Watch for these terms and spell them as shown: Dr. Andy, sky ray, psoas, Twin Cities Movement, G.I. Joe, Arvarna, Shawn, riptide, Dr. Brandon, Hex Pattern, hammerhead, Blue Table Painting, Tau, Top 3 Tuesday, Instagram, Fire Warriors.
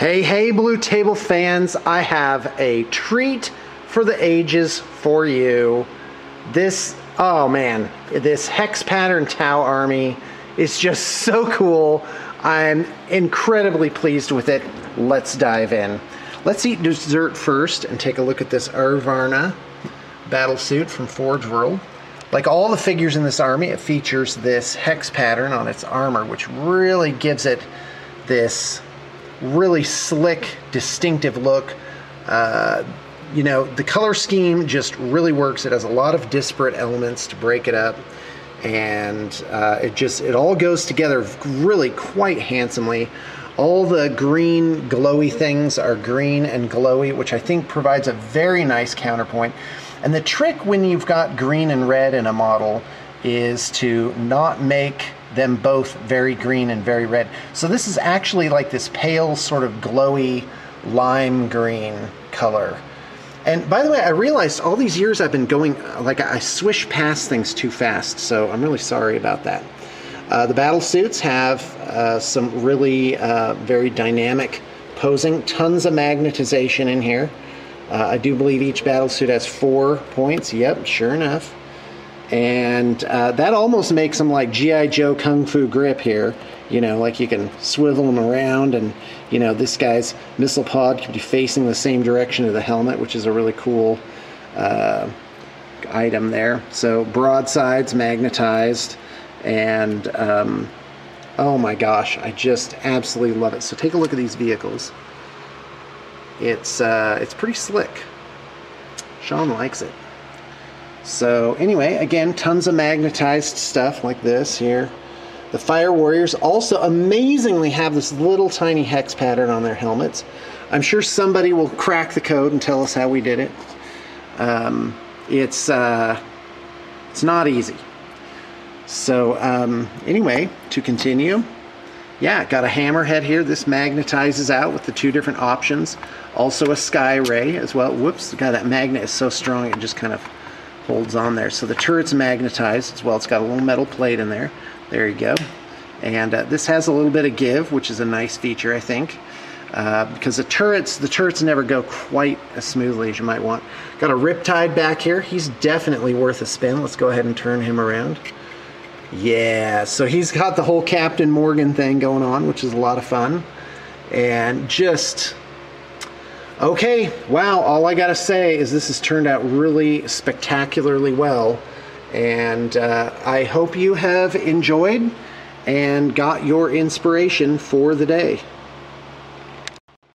Hey, hey, Blue Table fans, I have a treat for the ages for you. This, oh man, this hex pattern Tau army is just so cool. I'm incredibly pleased with it. Let's dive in. Let's eat dessert first and take a look at this Arvarna battlesuit from Forge World. Like all the figures in this army, it features this hex pattern on its armor, which really gives it this really slick, distinctive look. You know, the color scheme just really works. It has a lot of disparate elements to break it up, and it all goes together really quite handsomely. All the green glowy things are green and glowy, which I think provides a very nice counterpoint. And the trick when you've got green and red in a model is to not make them both very green and very red. So this is actually like this pale sort of glowy lime green color. And by the way, I realized all these years I've been going, like I swish past things too fast, so I'm really sorry about that. The battle suits have some really very dynamic posing, tons of magnetization in here. I do believe each battle suit has 4 points, yep, sure enough. And that almost makes them like G.I. Joe Kung Fu grip here. You know, like you can swivel them around, and you know, this guy's missile pod could be facing the same direction of the helmet, which is a really cool item there. So broadsides magnetized, and oh my gosh, I just absolutely love it. So take a look at these vehicles. It's pretty slick. Shawn likes it. So anyway, again, tons of magnetized stuff like this here. The Fire Warriors also amazingly have this little tiny hex pattern on their helmets. I'm sure somebody will crack the code and tell us how we did it. It's not easy. So anyway, to continue, yeah, got a hammerhead here. This magnetizes out with the two different options. Also a sky ray as well. Whoops, God, that magnet is so strong it just kind of holds on there. So the turret's magnetized as well. It's got a little metal plate in there. There you go. And this has a little bit of give, which is a nice feature, I think, because the turrets never go quite as smoothly as you might want. Got a Riptide back here. He's definitely worth a spin. Let's go ahead and turn him around. Yeah, so he's got the whole Captain Morgan thing going on, which is a lot of fun. And just okay, wow, all I gotta say is this has turned out really spectacularly well, and I hope you have enjoyed and got your inspiration for the day.